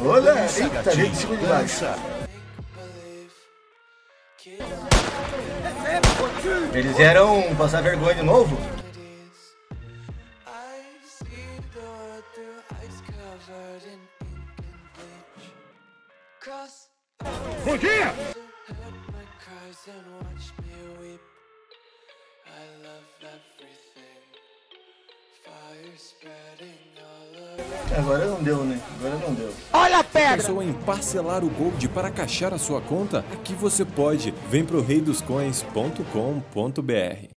Olha, eita, gente, segura demais. Eles vieram passar vergonha de novo? Bom dia! Agora não deu, né? Agora não deu. Olha a pedra! Pensou em parcelar o Gold para caixar a sua conta? Aqui você pode. Vem pro reidoscoins.com.br.